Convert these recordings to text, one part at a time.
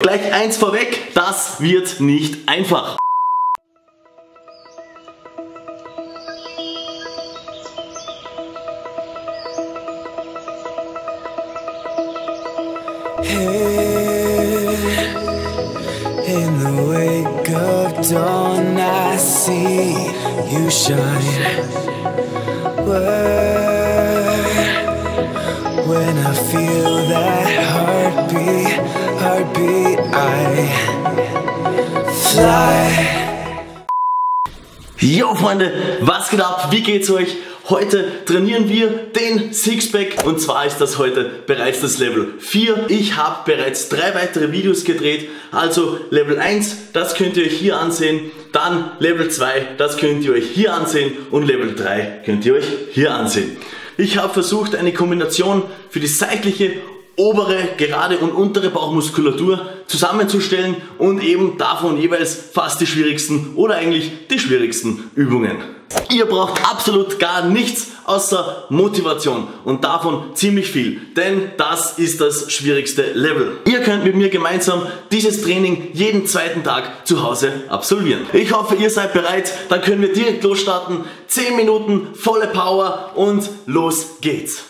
Gleich eins vorweg, das wird nicht einfach. In the wake of dawn I see you shine. When I feel that heartbeat, I fly. Yo Freunde, was geht ab? Wie geht's euch? Heute trainieren wir den Sixpack und zwar ist das heute bereits das Level 4. Ich habe bereits 3 weitere Videos gedreht, also Level 1, das könnt ihr euch hier ansehen, dann Level 2, das könnt ihr euch hier ansehen und Level 3 könnt ihr euch hier ansehen. Ich habe versucht, eine Kombination für die seitliche, obere, gerade und untere Bauchmuskulatur zusammenzustellen und eben davon jeweils fast die schwierigsten oder eigentlich die schwierigsten Übungen. Ihr braucht absolut gar nichts außer Motivation und davon ziemlich viel, denn das ist das schwierigste Level. Ihr könnt mit mir gemeinsam dieses Training jeden zweiten Tag zu Hause absolvieren. Ich hoffe, ihr seid bereit, dann können wir direkt losstarten. 10 Minuten, volle Power und los geht's.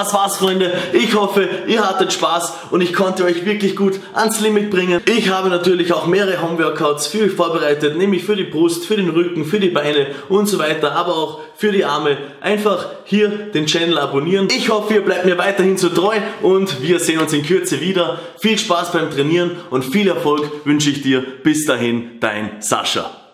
das war's, Freunde. Ich hoffe, ihr hattet Spaß und ich konnte euch wirklich gut ans Limit bringen. Ich habe natürlich auch mehrere Homeworkouts für euch vorbereitet, nämlich für die Brust, für den Rücken, für die Beine und so weiter, aber auch für die Arme. Einfach hier den Channel abonnieren. Ich hoffe, ihr bleibt mir weiterhin so treu und wir sehen uns in Kürze wieder. Viel Spaß beim Trainieren und viel Erfolg wünsche ich dir. Bis dahin, dein Sascha.